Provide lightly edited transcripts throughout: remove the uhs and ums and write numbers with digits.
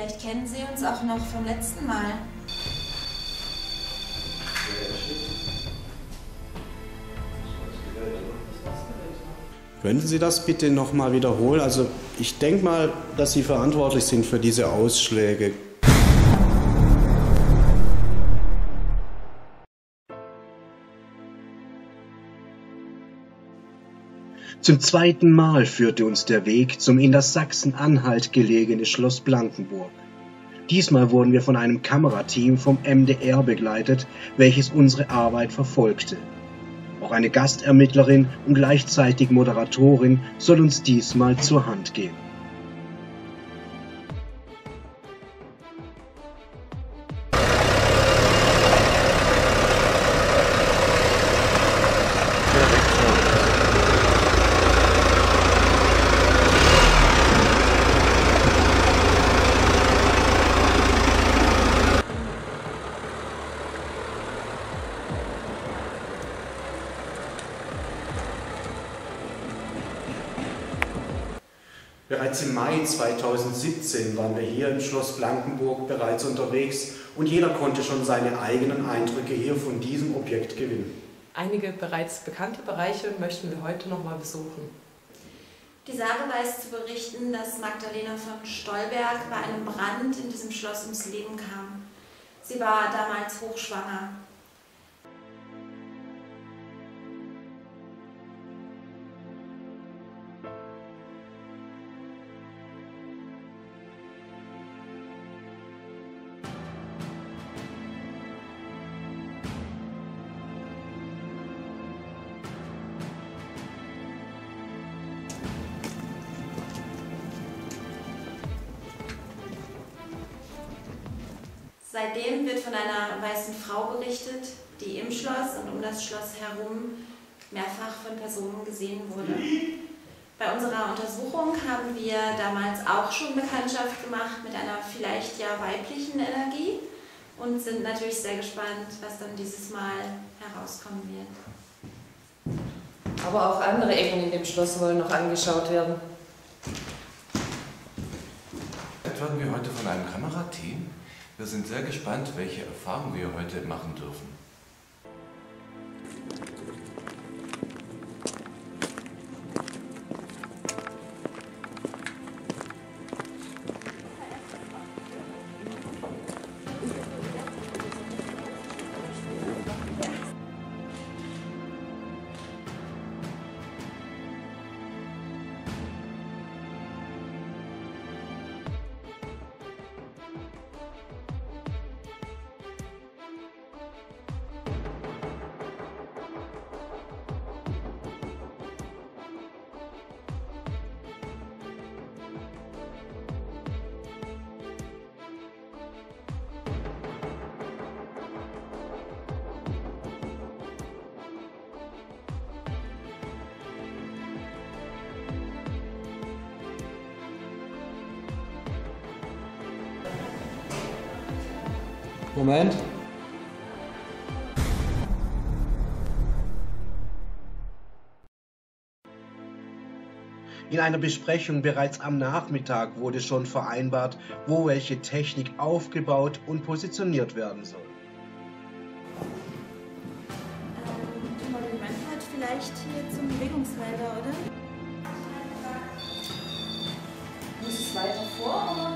Vielleicht kennen Sie uns auch noch vom letzten Mal. Könnten Sie das bitte nochmal wiederholen? Also ich denke mal, dass Sie verantwortlich sind für diese Ausschläge. Zum zweiten Mal führte uns der Weg zum in das Sachsen-Anhalt gelegene Schloss Blankenburg. Diesmal wurden wir von einem Kamerateam vom MDR begleitet, welches unsere Arbeit verfolgte. Auch eine Gastermittlerin und gleichzeitig Moderatorin soll uns diesmal zur Hand gehen. Bereits im Mai 2017 waren wir hier im Schloss Blankenburg bereits unterwegs und jeder konnte schon seine eigenen Eindrücke hier von diesem Objekt gewinnen. Einige bereits bekannte Bereiche möchten wir heute nochmal besuchen. Die Sage weiß zu berichten, dass Magdalena von Stolberg bei einem Brand in diesem Schloss ums Leben kam. Sie war damals hochschwanger. Seitdem wird von einer weißen Frau berichtet, die im Schloss und um das Schloss herum mehrfach von Personen gesehen wurde. Bei unserer Untersuchung haben wir damals auch schon Bekanntschaft gemacht mit einer vielleicht ja weiblichen Energie und sind natürlich sehr gespannt, was dann dieses Mal herauskommen wird. Aber auch andere Ecken in dem Schloss wollen noch angeschaut werden. Jetzt werden wir heute von einem Kamerateam. Wir sind sehr gespannt, welche Erfahrungen wir heute machen dürfen. Moment. In einer Besprechung bereits am Nachmittag wurde schon vereinbart, wo welche Technik aufgebaut und positioniert werden soll. Die Model hat vielleicht hier zum Bewegungshalter, oder? Muss es weiter vor, oder?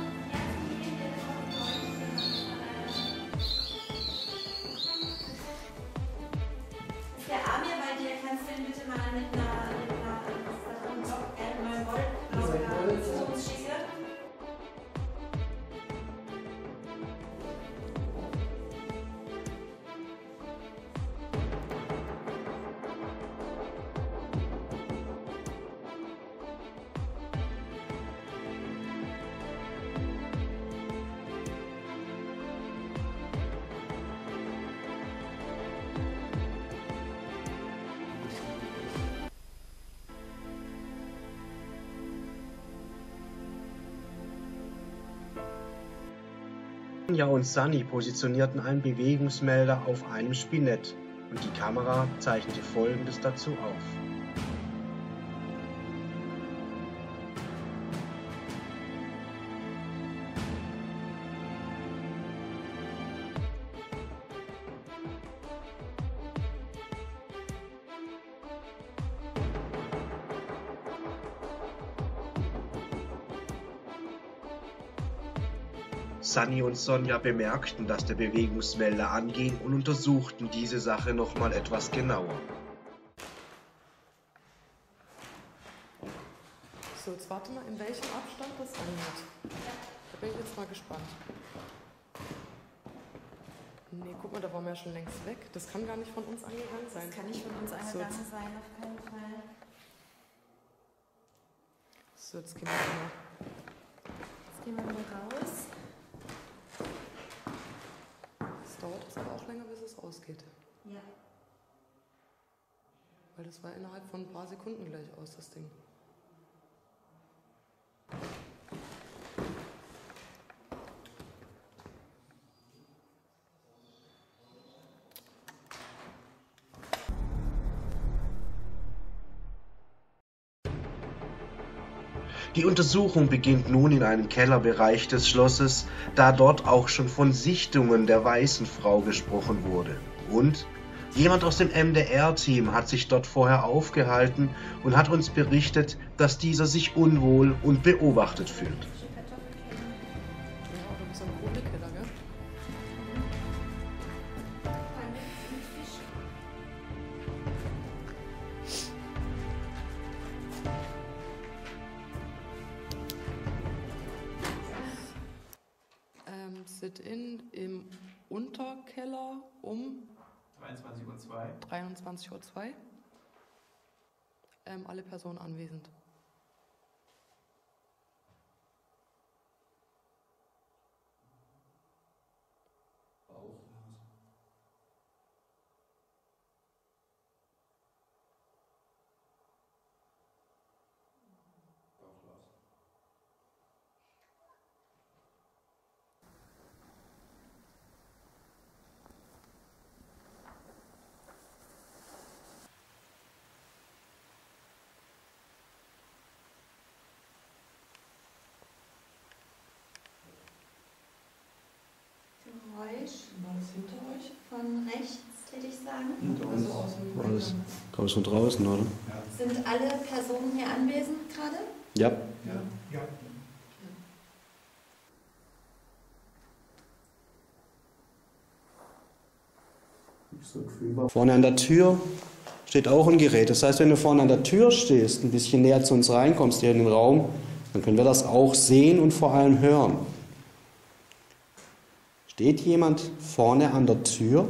Anja und Sunny positionierten einen Bewegungsmelder auf einem Spinett und die Kamera zeichnete Folgendes dazu auf. Sunny und Sonja bemerkten, dass der Bewegungsmelder anging und untersuchten diese Sache nochmal etwas genauer. So, jetzt warte mal, in welchem Abstand das angeht. Da bin ich jetzt mal gespannt. Nee, guck mal, da waren wir ja schon längst weg. Das kann gar nicht von uns angegangen sein. Das kann nicht von uns angegangen sein, auf keinen Fall. So, jetzt gehen wir mal. Jetzt gehen wir mal raus. Das dauert jetzt aber auch länger, bis es ausgeht. Ja. Weil das war innerhalb von ein paar Sekunden gleich aus, das Ding. Die Untersuchung beginnt nun in einem Kellerbereich des Schlosses, da dort auch schon von Sichtungen der weißen Frau gesprochen wurde. Und jemand aus dem MDR-Team hat sich dort vorher aufgehalten und hat uns berichtet, dass dieser sich unwohl und beobachtet fühlt. Sit-in im Unterkeller um 23:02 Uhr. Alle Personen anwesend. Alles hinter euch? Von rechts, hätte ich sagen. Alles. Glaube ich, von draußen, oder? Ja. Sind alle Personen hier anwesend gerade? Ja. Ja. Ja. Ja. Vorne an der Tür steht auch ein Gerät. Das heißt, wenn du vorne an der Tür stehst, ein bisschen näher zu uns reinkommst hier in den Raum, dann können wir das auch sehen und vor allem hören. Steht jemand vorne an der Tür?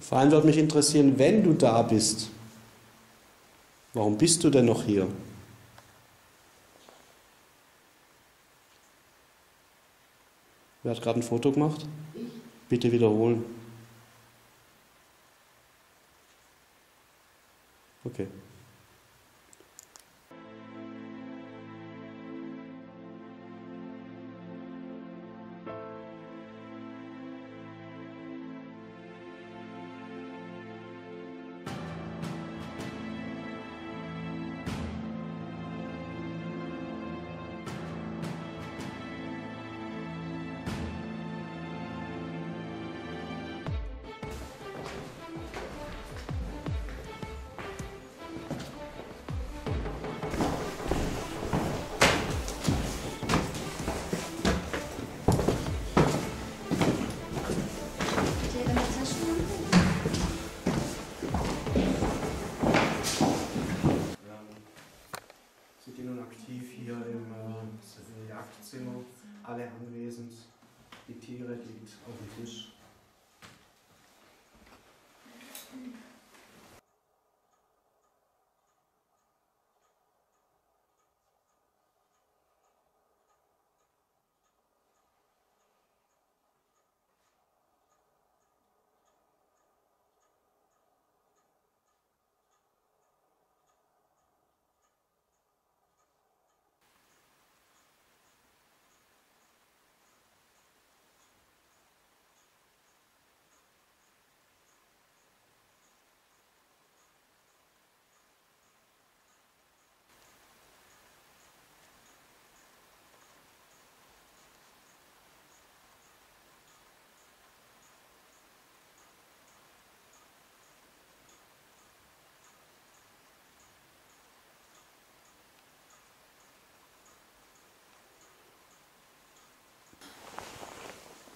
Vor allem würde mich interessieren, wenn du da bist. Warum bist du denn noch hier? Wer hat gerade ein Foto gemacht? Ich. Bitte wiederholen. Okay. Alle anwesend, die Tiere liegen auf dem Tisch.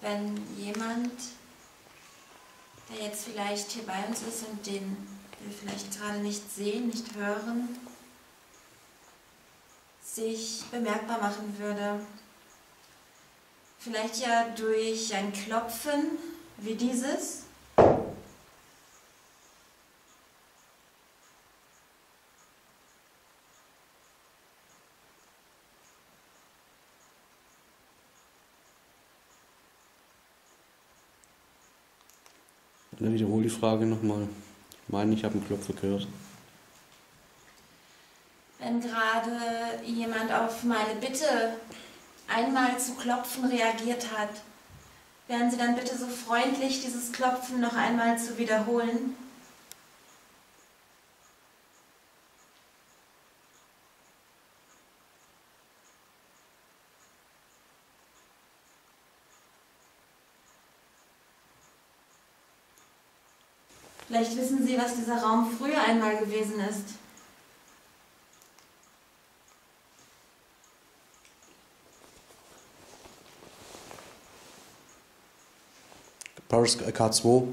wenn jemand, der jetzt vielleicht hier bei uns ist und den wir vielleicht gerade nicht sehen, nicht hören, sich bemerkbar machen würde. Vielleicht ja durch ein Klopfen wie dieses. Ich wiederhole die Frage nochmal. Ich meine, ich habe einen Klopfer gehört. Wenn gerade jemand auf meine Bitte, einmal zu klopfen, reagiert hat, wären Sie dann bitte so freundlich, dieses Klopfen noch einmal zu wiederholen? Vielleicht wissen Sie, was dieser Raum früher einmal gewesen ist. K2.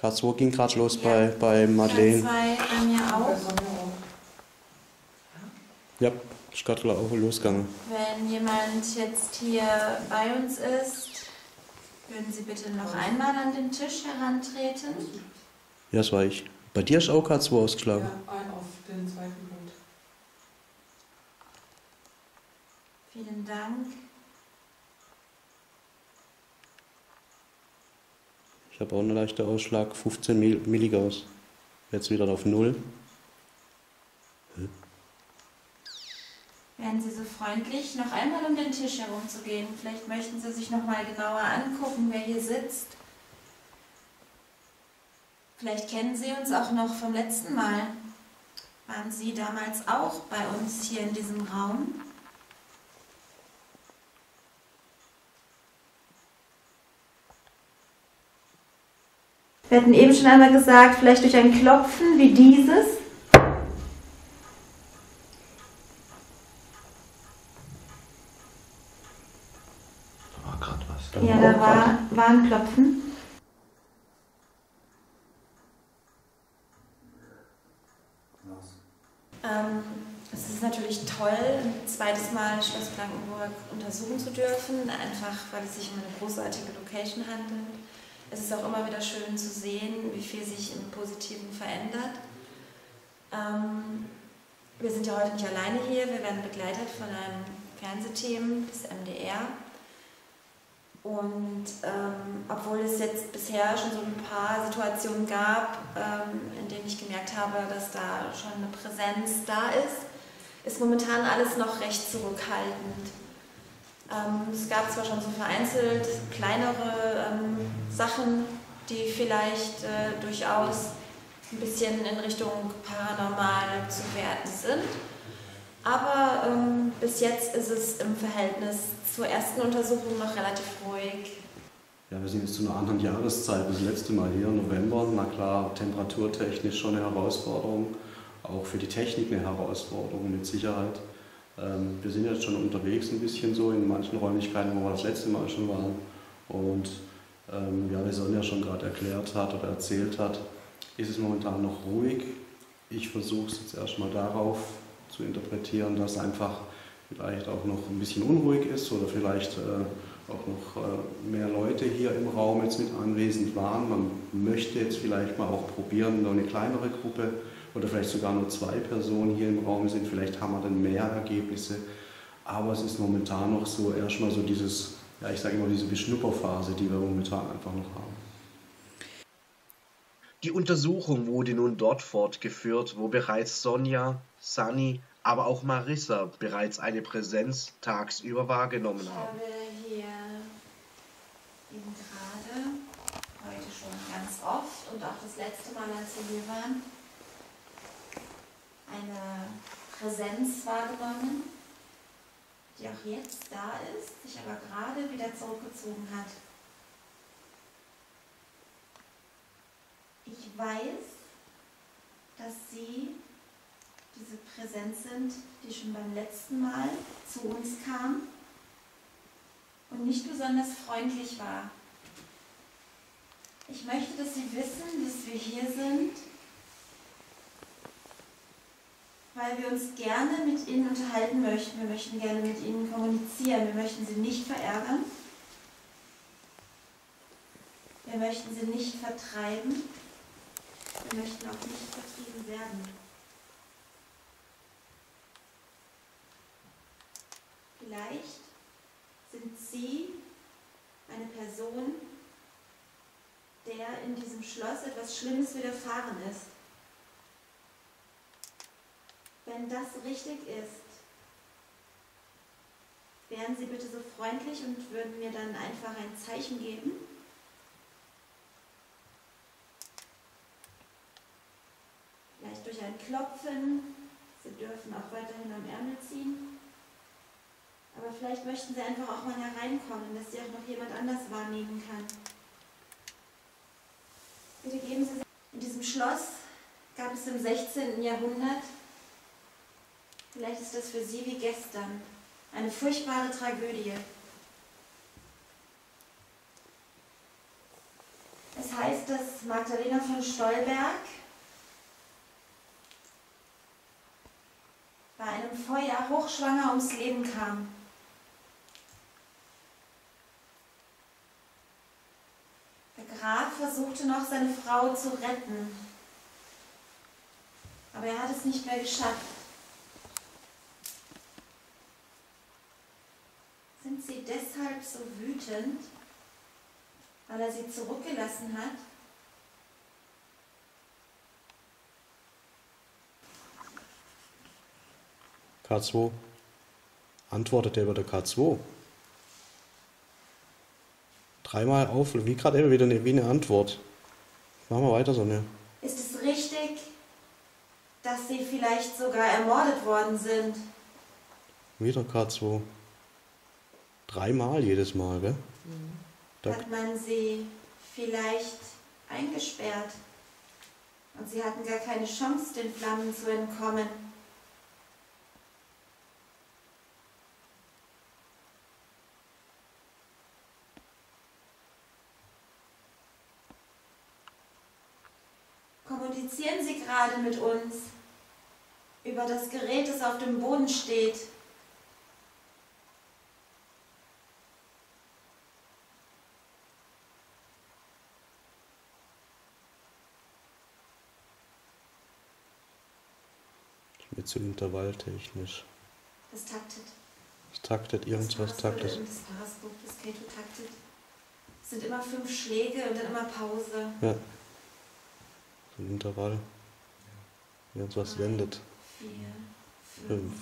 K2 ging gerade los, ja. bei Madeleine. K2 bei mir auch. Ja, ist gerade auch losgegangen. Wenn jemand jetzt hier bei uns ist, würden Sie bitte noch einmal an den Tisch herantreten? Ja, das war ich. Bei dir ist auch K2 ausgeschlagen. Ja, ein auf den zweiten Punkt. Vielen Dank. Ich habe auch einen leichten Ausschlag, 15 Milligauss. Jetzt wieder auf 0. Wären Sie so freundlich, noch einmal um den Tisch herumzugehen. Vielleicht möchten Sie sich noch mal genauer angucken, wer hier sitzt. Vielleicht kennen Sie uns auch noch vom letzten Mal. Waren Sie damals auch bei uns hier in diesem Raum? Wir hatten eben schon einmal gesagt, vielleicht durch ein Klopfen wie dieses. Da war gerade was. Ja, da war ein Klopfen. Es ist natürlich toll, ein zweites Mal Schloss Blankenburg untersuchen zu dürfen, einfach weil es sich um eine großartige Location handelt. Es ist auch immer wieder schön zu sehen, wie viel sich im Positiven verändert. Wir sind ja heute nicht alleine hier, wir werden begleitet von einem Fernsehteam des MDR. Und obwohl es jetzt bisher schon so ein paar Situationen gab, in denen ich gemerkt habe, dass da schon eine Präsenz da ist, ist momentan alles noch recht zurückhaltend. Es gab zwar schon so vereinzelt kleinere Sachen, die vielleicht durchaus ein bisschen in Richtung paranormal zu werten sind, aber bis jetzt ist es im Verhältnis zur ersten Untersuchung noch relativ ruhig. Ja, wir sind jetzt zu einer anderen Jahreszeit, das letzte Mal hier im November, na klar, temperaturtechnisch schon eine Herausforderung, auch für die Technik eine Herausforderung mit Sicherheit. Wir sind jetzt schon unterwegs ein bisschen so in manchen Räumlichkeiten, wo wir das letzte Mal schon waren. Und wie Sonja schon gerade erklärt hat oder erzählt hat, ist es momentan noch ruhig. Ich versuche es jetzt erstmal darauf zu interpretieren, dass einfach vielleicht auch noch ein bisschen unruhig ist oder vielleicht auch noch mehr Leute hier im Raum jetzt mit anwesend waren. Man möchte jetzt vielleicht mal auch probieren, noch eine kleinere Gruppe oder vielleicht sogar nur 2 Personen hier im Raum sind, vielleicht haben wir dann mehr Ergebnisse, aber es ist momentan noch so, erstmal so dieses, ja, ich sage immer diese Beschnupperphase, die wir momentan einfach noch haben. Die Untersuchung wurde nun dort fortgeführt, wo bereits Sonja, Sunny, aber auch Marissa bereits eine Präsenz tagsüber wahrgenommen haben. Ich habe hier eben gerade, heute schon ganz oft und auch das letzte Mal, als wir hier waren, eine Präsenz wahrgenommen, die auch jetzt da ist, sich aber gerade wieder zurückgezogen hat. Ich weiß, dass Sie diese Präsenz sind, die schon beim letzten Mal zu uns kam und nicht besonders freundlich war. Ich möchte, dass Sie wissen, dass wir hier sind, weil wir uns gerne mit Ihnen unterhalten möchten. Wir möchten gerne mit Ihnen kommunizieren. Wir möchten Sie nicht verärgern. Wir möchten Sie nicht vertreiben. Wir möchten auch nicht vertrieben werden. Vielleicht sind Sie eine Person, der in diesem Schloss etwas Schlimmes widerfahren ist. Wenn das richtig ist, wären Sie bitte so freundlich und würden mir dann einfach ein Zeichen geben. Vielleicht durch ein Klopfen. Sie dürfen auch weiterhin am Ärmel ziehen. Aber vielleicht möchten Sie einfach auch mal hereinkommen, dass Sie auch noch jemand anders wahrnehmen kann. Bitte geben Sie. In diesem Schloss gab es im 16. Jahrhundert, vielleicht ist das für Sie wie gestern, eine furchtbare Tragödie. Es heißt, dass Magdalena von Stolberg bei einem Feuer hochschwanger ums Leben kam. Der Graf versuchte noch, seine Frau zu retten, aber er hat es nicht mehr geschafft. Sind Sie deshalb so wütend, weil er Sie zurückgelassen hat? K2. Antwortet er über der K2? Dreimal auf, wie gerade eben wieder wie eine Antwort. Machen wir weiter, Sonja. Ist es richtig, dass Sie vielleicht sogar ermordet worden sind? Wieder K2. Dreimal jedes Mal, gell? Mhm. Hat man Sie vielleicht eingesperrt und Sie hatten gar keine Chance, den Flammen zu entkommen? Kommunizieren Sie gerade mit uns über das Gerät, das auf dem Boden steht. Ich bin zu intervalltechnisch. Das taktet. Das taktet, irgendwas taktet. Das Sparrow-Scope, das K2 taktet. Es sind immer 5 Schläge und dann immer Pause. Ja. Im Intervall, wenn uns was wendet. 4, 5.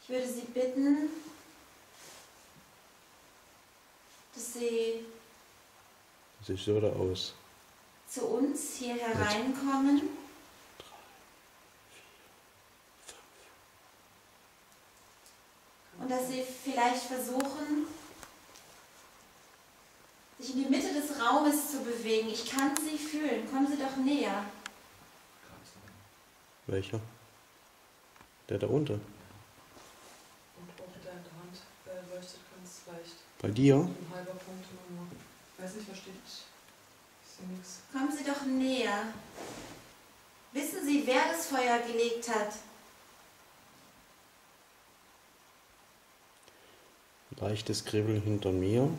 Ich würde Sie bitten, dass Sie zu uns hier hereinkommen. 3, 4, 5. Und dass Sie vielleicht versuchen, sich in die Mitte des Raumes zu bewegen. Ich kann Sie fühlen. Kommen Sie doch näher. Welcher? Der da unten. Und auch mit deiner Hand leuchtet ganz leicht. Bei dir? Ein halber Punkt nur. Ich weiß nicht, versteht. Ich sehe nichts. Kommen Sie doch näher. Wissen Sie, wer das Feuer gelegt hat? Leichtes Kribbeln hinter mir.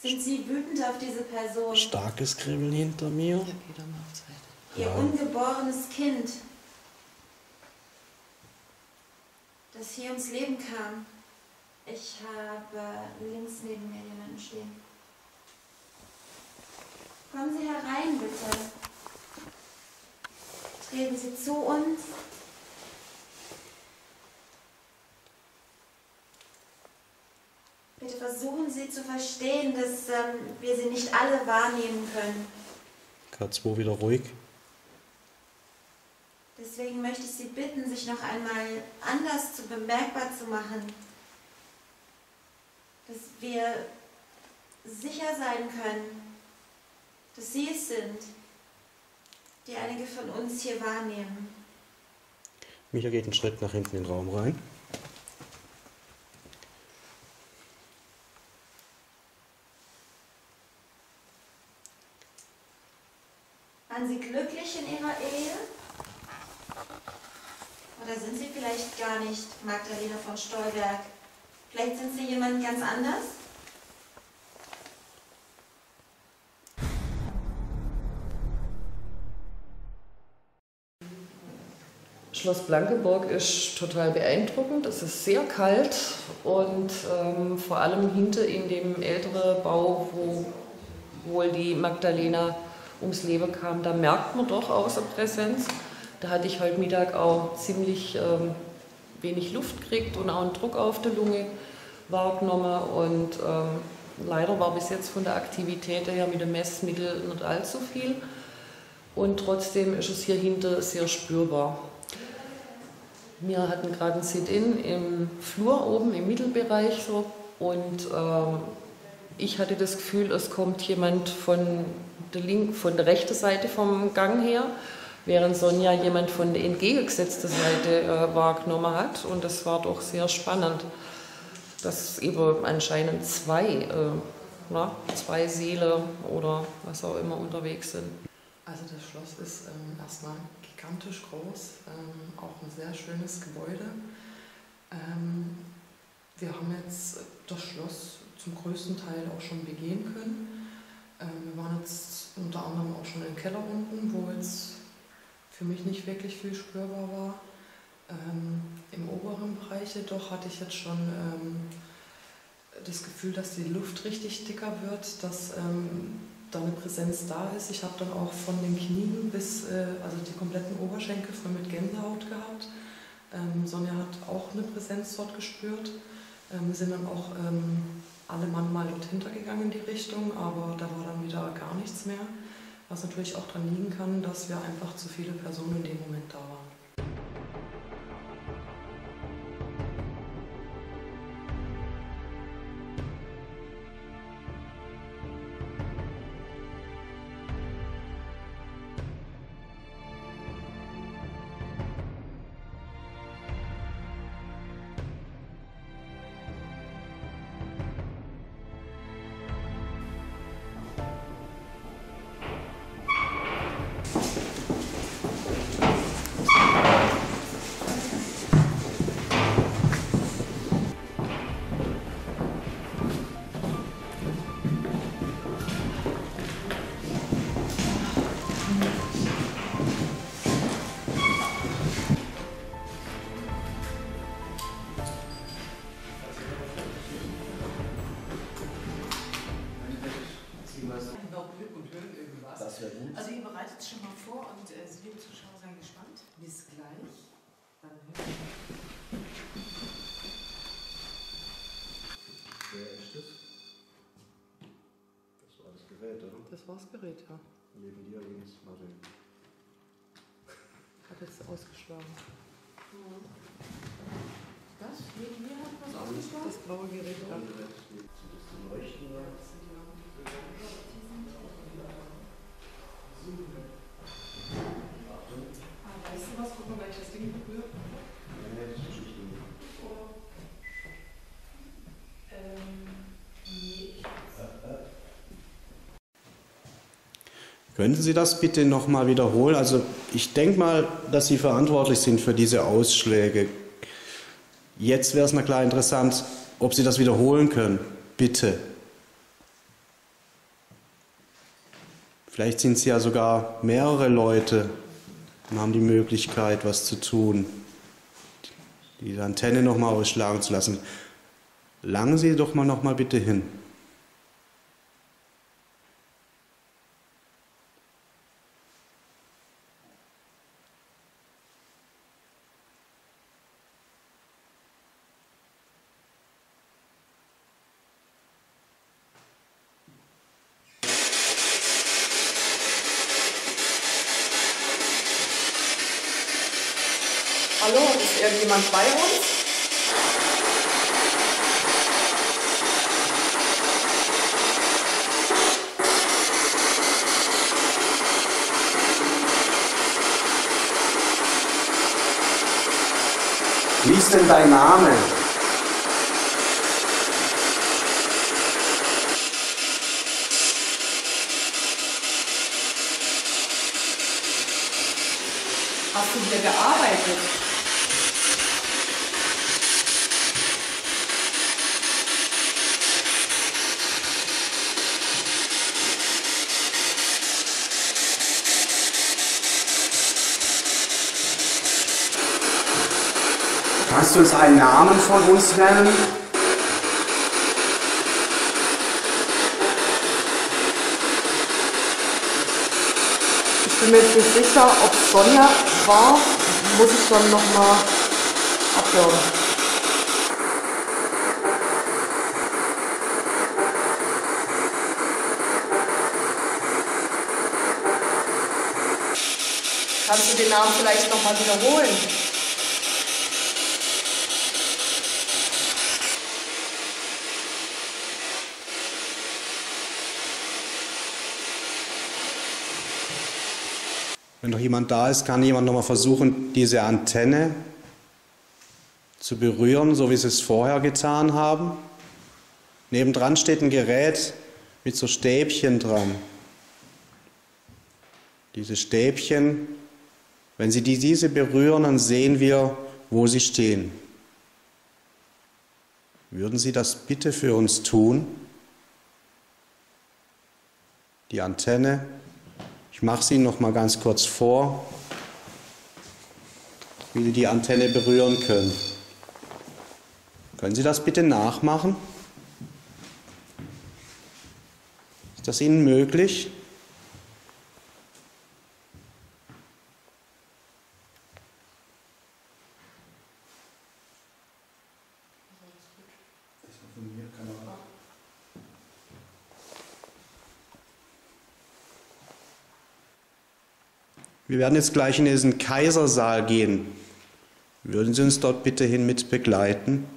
Sind Sie wütend auf diese Person? Starkes Kribbeln hinter mir. Ihr ungeborenes Kind, das hier ums Leben kam. Ich habe links neben mir jemanden stehen. Kommen Sie herein, bitte. Treten Sie zu uns. Bitte versuchen Sie zu verstehen, dass wir Sie nicht alle wahrnehmen können. K2 wieder ruhig. Deswegen möchte ich Sie bitten, sich noch einmal anders bemerkbar zu machen. Dass wir sicher sein können, dass Sie es sind, die einige von uns hier wahrnehmen. Wieder geht ein Schritt nach hinten in den Raum rein. Waren Sie glücklich in Ihrer Ehe? Oder sind Sie vielleicht gar nicht Magdalena von Stolberg? Vielleicht sind Sie jemand ganz anders? Schloss Blankenburg ist total beeindruckend. Es ist sehr kalt und vor allem hinter in dem älteren Bau, wo wohl die Magdalena ums Leben kam, da merkt man doch außer Präsenz. Da hatte ich heute Mittag auch ziemlich wenig Luft gekriegt und auch einen Druck auf der Lunge wahrgenommen. Und leider war bis jetzt von der Aktivität her mit dem Messmittel nicht allzu viel. Und trotzdem ist es hier hinter sehr spürbar. Wir hatten gerade ein Sit-in im Flur oben, im Mittelbereich so, und ich hatte das Gefühl, es kommt jemand von der rechten Seite vom Gang her, während Sonja jemand von der entgegengesetzten Seite wahrgenommen hat, und das war doch sehr spannend, dass eben anscheinend zwei Seelen oder was auch immer unterwegs sind. Also das Schloss ist erstmal gigantisch groß, auch ein sehr schönes Gebäude. Wir haben jetzt das Schloss zum größten Teil auch schon begehen können. Wir waren jetzt unter anderem auch schon im Keller unten, wo jetzt für mich nicht wirklich viel spürbar war. Im oberen Bereich jedoch hatte ich jetzt schon das Gefühl, dass die Luft richtig dicker wird, dass da eine Präsenz da ist. Ich habe dann auch von den Knien bis, also die kompletten Oberschenkel voll mit Gänsehaut gehabt. Sonja hat auch eine Präsenz dort gespürt. Wir sind dann auch alle Mann mal dort hintergegangen in die Richtung, aber da war dann wieder gar nichts mehr. Was natürlich auch daran liegen kann, dass wir einfach zu viele Personen in dem Moment da waren. Also ihr bereitet es schon mal vor und liebe Zuschauer, seien gespannt. Bis gleich. Dann hören wir. Wer ist das? Das war das Gerät, oder? Das war das Gerät, ja. Neben dir links, mal sehen. Hat jetzt ausgeschlagen. Ja. Das? Neben mir hat was ausgeschlagen? Das blaue Gerät, ja. Das Leuchten, ja. Weißt du was? Guck mal, welches Ding berührt. Ja, das ist nicht Könnten Sie das bitte nochmal wiederholen? Also ich denke mal, dass Sie verantwortlich sind für diese Ausschläge. Jetzt wäre es mal klar interessant, ob Sie das wiederholen können. Bitte. Vielleicht sind es ja sogar mehrere Leute und haben die Möglichkeit, was zu tun, die Antenne nochmal ausschlagen zu lassen. Langen Sie doch mal nochmal bitte hin. Hallo, ist irgendjemand bei uns? ist denn dein Name? Hast du wieder gearbeitet? Kannst du uns einen Namen von uns nennen? Ich bin mir jetzt nicht sicher, ob Sonja war. Muss ich dann nochmal abhören. Kannst du den Namen vielleicht nochmal wiederholen? Wenn noch jemand da ist, kann jemand nochmal versuchen, diese Antenne zu berühren, so wie sie es vorher getan haben. Nebendran steht ein Gerät mit so Stäbchen dran. Diese Stäbchen, wenn Sie diese berühren, dann sehen wir, wo sie stehen. Würden Sie das bitte für uns tun? Die Antenne. Ich mache sie Ihnen noch mal ganz kurz vor, wie Sie die Antenne berühren können. Können Sie das bitte nachmachen? Ist das Ihnen möglich? Wir werden jetzt gleich in diesen Kaisersaal gehen. Würden Sie uns dort bitte hin mit begleiten?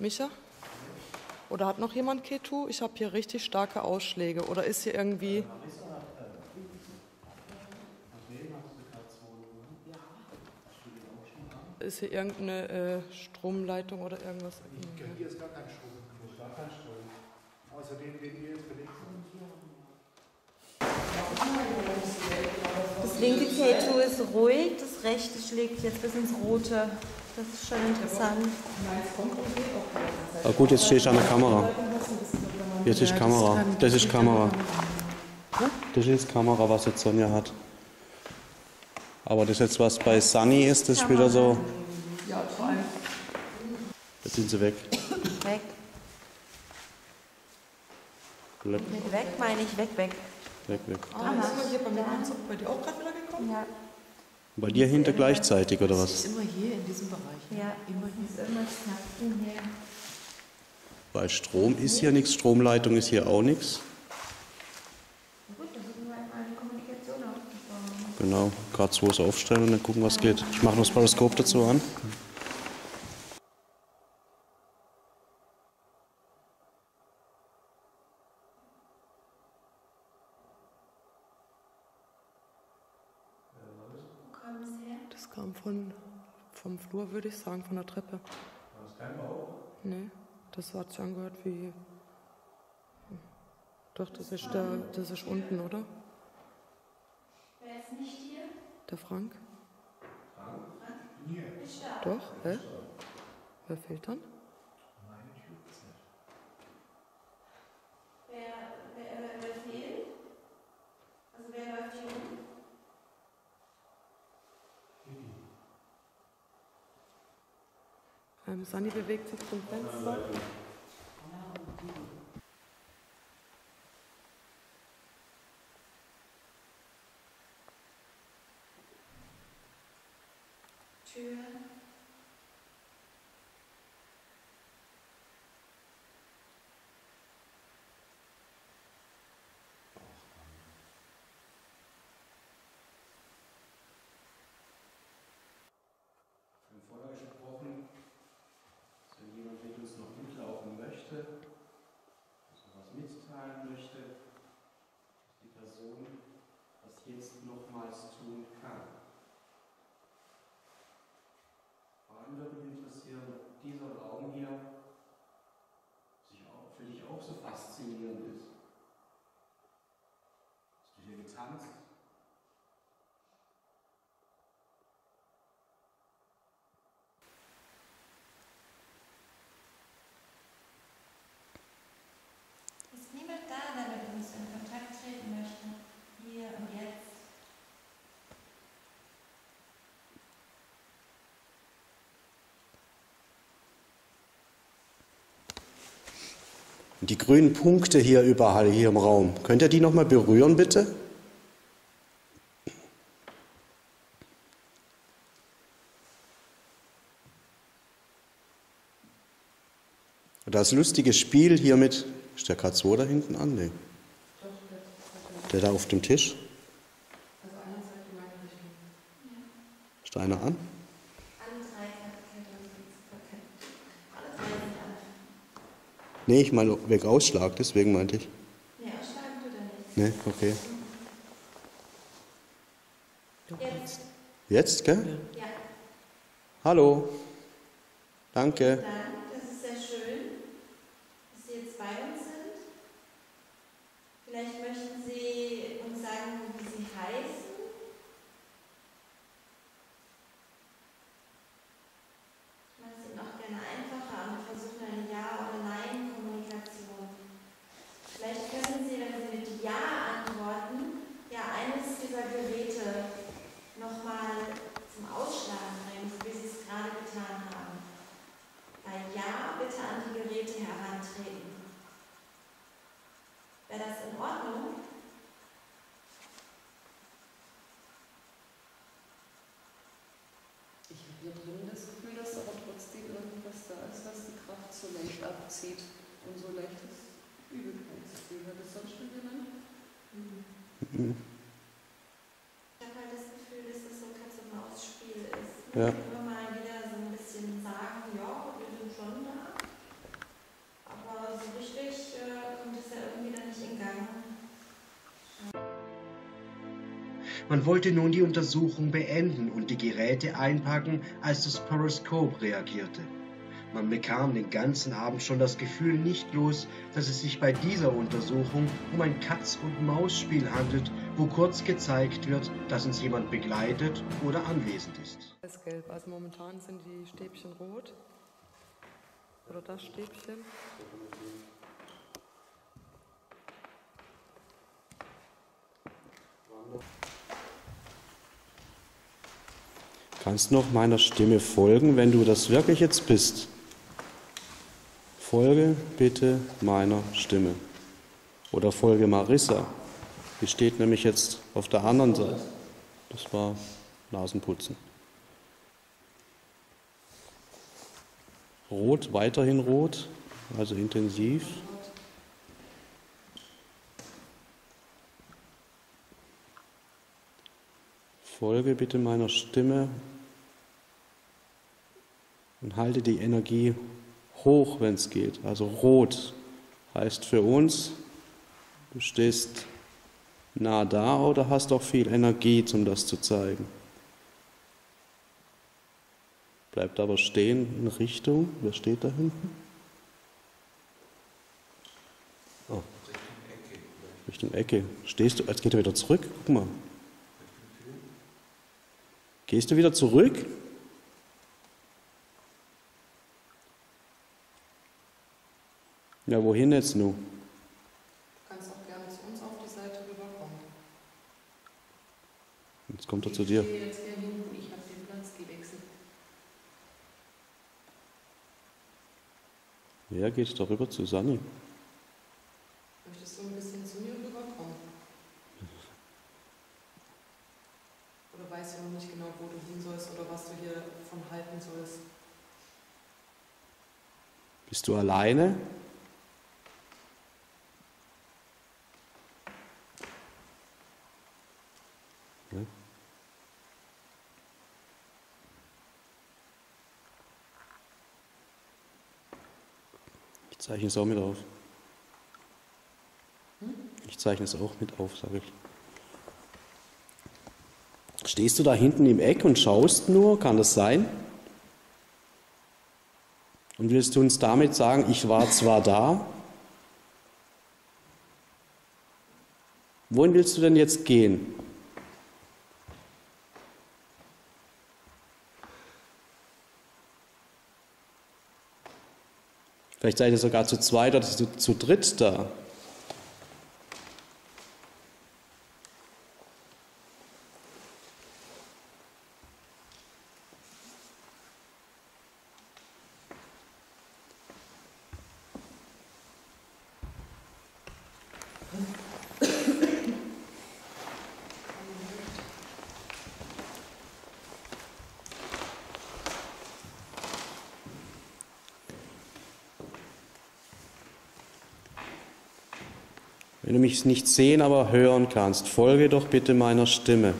Micha? Oder hat noch jemand K2? Ich habe hier richtig starke Ausschläge. Oder ist hier irgendwie... Ist hier irgendeine Stromleitung oder irgendwas? Hier ist gar kein Strom. Außerdem den hier ist belegt. Das linke K2 ist ruhig, das rechte schlägt jetzt bis ins Rote. Das ist schon interessant. Ah, gut, jetzt stehe ich an der Kamera. Jetzt ist Kamera. Das ist Kamera. Das ist Kamera, was jetzt Sonja hat. Aber das jetzt, was bei Sunny ist, das ist wieder so. Jetzt sind sie weg. Weg. Weg, meine ich. Weg, weg. Weg, weg. Ah, ist immer hier bei mir bei dir auch gerade wieder gekommen? Ja. Bei dir hinter gleichzeitig, oder was? Es ist immer hier in diesem Bereich. Ja, immer hier. Immer knacken hier. Weil Strom ist hier nichts, Stromleitung ist hier auch nichts. Gut, dann müssen wir einmal eine Kommunikation aufbauen. Genau, K2 ist aufstellen und dann gucken, was geht. Ich mache noch das Sparrow-Scope dazu an. Das kam vom Flur, würde ich sagen, von der Treppe. War das kein Bauch? Nee, das hat sich angehört wie... Doch, das ist unten, oder? Wer ist nicht hier? Der Frank. Frank? Frank? Doch, hä? Wer fehlt dann? Sani bewegt sich zum Fenster. Tür. Vorher gesprochen, dass wenn jemand mit uns noch mitlaufen möchte, dass er was mitteilen möchte, dass die Person das jetzt nochmals tun kann. Vor allem würde mich interessieren, ob dieser Raum hier für dich auch so faszinierend ist. Hast du hier getanzt? Ist niemand da, der mit uns in Kontakt treten möchte, hier und jetzt? Die grünen Punkte hier überall, hier im Raum, könnt ihr die nochmal berühren, bitte? Das lustige Spiel hier mit... Ist der K2 da hinten an? Nee. Der da auf dem Tisch? Ist da einer an? Nee, ich meine wegen Ausschlag, deswegen meinte ich. Nee, Ausschlag oder nicht? Nee, okay. Jetzt. Jetzt, gell? Ja. Hallo. Danke. Vielleicht möchten Sie uns sagen, wie Sie heißen? Ich mache es Ihnen auch gerne einfacher und versuche eine Ja- oder Nein-Kommunikation. Vielleicht können Sie, wenn Sie mit Ja antworten, ja eines dieser Geräte nochmal zum Ausschlagen bringen, so wie Sie es gerade getan haben. Bei Ja bitte an die Geräte herantreten. Wäre das in Ordnung? Ich habe hier drin das Gefühl, dass aber trotzdem irgendwas da ist, was die Kraft so leicht abzieht und so leichtes Übelkeitsgefühl. War das sonst schon genannt? Mhm. Ich habe halt das Gefühl, dass das so ein Katz-und-Maus-Spiel ist. Ja. Immer mal wieder so ein bisschen sagen, ja, wir sind schon da. Aber so richtig kommt es ja irgendwie dann nicht in Gang. Man wollte nun die Untersuchung beenden und die Geräte einpacken, als das Sparrow-Scope reagierte. Man bekam den ganzen Abend schon das Gefühl nicht los, dass es sich bei dieser Untersuchung um ein Katz-und-Maus-Spiel handelt, wo kurz gezeigt wird, dass uns jemand begleitet oder anwesend ist. Das ist gelb, also momentan sind die Stäbchen rot. Oder das Stäbchen. Kannst noch meiner Stimme folgen, wenn du das wirklich jetzt bist? Folge bitte meiner Stimme. Oder folge Marissa. Die steht nämlich jetzt auf der anderen Seite. Das war Nasenputzen. Rot, weiterhin rot, also intensiv. Folge bitte meiner Stimme und halte die Energie hoch, wenn es geht. Also rot heißt für uns, du stehst nah da oder hast auch viel Energie, um das zu zeigen. Bleibt aber stehen in Richtung. Wer steht da hinten? Oh. Richtung Ecke. Stehst du? Jetzt geht er wieder zurück. Guck mal. Gehst du wieder zurück? Ja, wohin jetzt nun? Du kannst auch gerne zu uns auf die Seite rüberkommen. Jetzt kommt er zu dir. Ich habe den Platz gewechselt. Ja, geht darüber zu Susanne. Möchtest du ein bisschen zu mir rüberkommen? Oder weißt du noch nicht genau, wo du hin sollst oder was du hier von halten sollst? Bist du alleine? Ich zeichne es auch mit auf. Ich zeichne es auch mit auf, sage ich. Stehst du da hinten im Eck und schaust nur? Kann das sein? Und willst du uns damit sagen, ich war zwar da? Wohin willst du denn jetzt gehen? Vielleicht seid ihr sogar zu zweit oder zu dritt da. Wenn du mich nicht sehen, aber hören kannst, folge doch bitte meiner Stimme.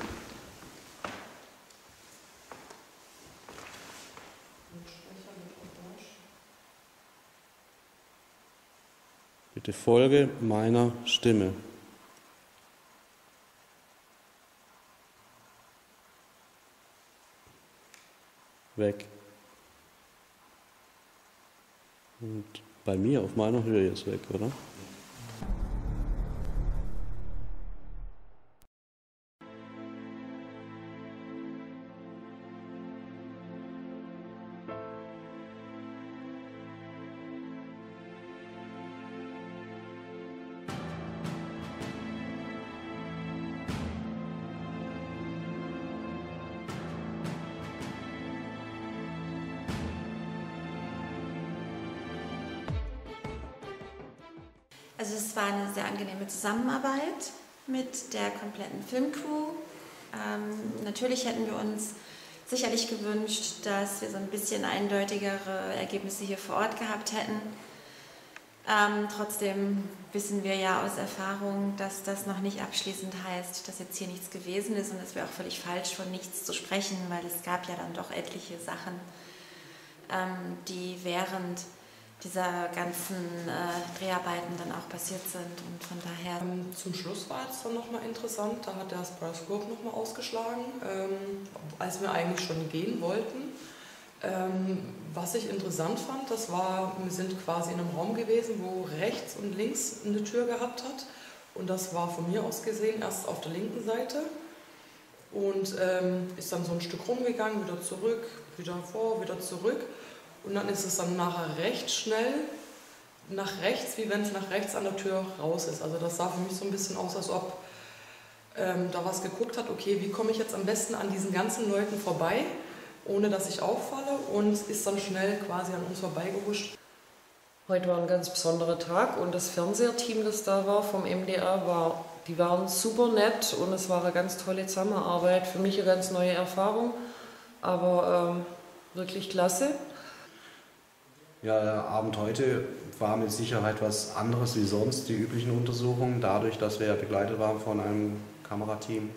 Bitte folge meiner Stimme. Weg. Und bei mir auf meiner Höhe ist weg, oder? Also es war eine sehr angenehme Zusammenarbeit mit der kompletten Filmcrew. Natürlich hätten wir uns sicherlich gewünscht, dass wir so ein bisschen eindeutigere Ergebnisse hier vor Ort gehabt hätten. Trotzdem wissen wir ja aus Erfahrung, dass das noch nicht abschließend heißt, dass jetzt hier nichts gewesen ist und es wäre auch völlig falsch, von nichts zu sprechen, weil es gab ja dann doch etliche Sachen, die während dieser ganzen Dreharbeiten dann auch passiert sind und von daher... Zum Schluss war es dann nochmal interessant, da hat der Sparrow-Scope nochmal ausgeschlagen, als wir eigentlich schon gehen wollten. Was ich interessant fand, das war, wir sind quasi in einem Raum gewesen, wo rechts und links eine Tür gehabt hat und das war von mir aus gesehen erst auf der linken Seite und ist dann so ein Stück rumgegangen, wieder zurück, wieder vor, wieder zurück. Und dann ist es dann nachher recht schnell nach rechts, wie wenn es nach rechts an der Tür raus ist. Also das sah für mich so ein bisschen aus, als ob da was geguckt hat, okay, wie komme ich jetzt am besten an diesen ganzen Leuten vorbei, ohne dass ich auffalle und ist dann schnell quasi an uns vorbeigehuscht. Heute war ein ganz besonderer Tag und das Fernseherteam, das da war vom MDR, die waren super nett und es war eine ganz tolle Zusammenarbeit. Für mich eine ganz neue Erfahrung, aber wirklich klasse. Ja, der Abend heute war mit Sicherheit was anderes wie sonst, die üblichen Untersuchungen, dadurch, dass wir begleitet waren von einem Kamerateam.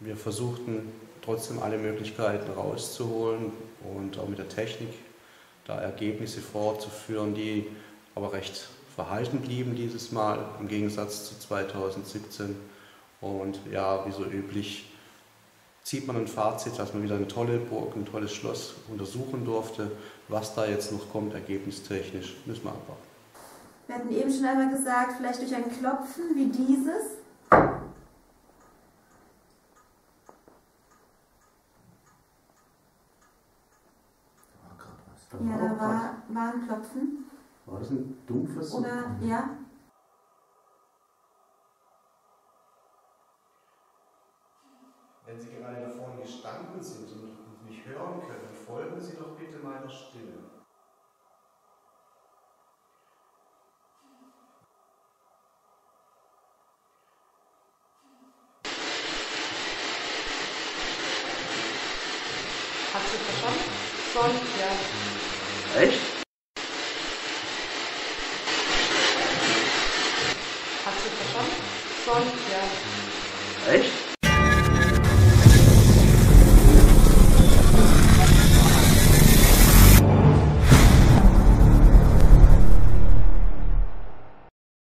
Wir versuchten trotzdem alle Möglichkeiten rauszuholen und auch mit der Technik da Ergebnisse vorzuführen, die aber recht verhalten blieben dieses Mal, im Gegensatz zu 2017. Und ja, wie so üblich zieht man ein Fazit, dass man wieder eine tolle Burg, ein tolles Schloss untersuchen durfte. Was da jetzt noch kommt, ergebnistechnisch, müssen wir abwarten. Wir hatten eben schon einmal gesagt, vielleicht durch ein Klopfen wie dieses. Da war gerade was. Ja, da war ein Klopfen. War das ein dumpfes? Oder, ja. Wenn Sie gerade da vorne gestanden sind und mich hören können, folgen Sie doch bitte meiner Stimme. Schon, ja. Echt? Hast du verstanden? Schon, ja. Echt?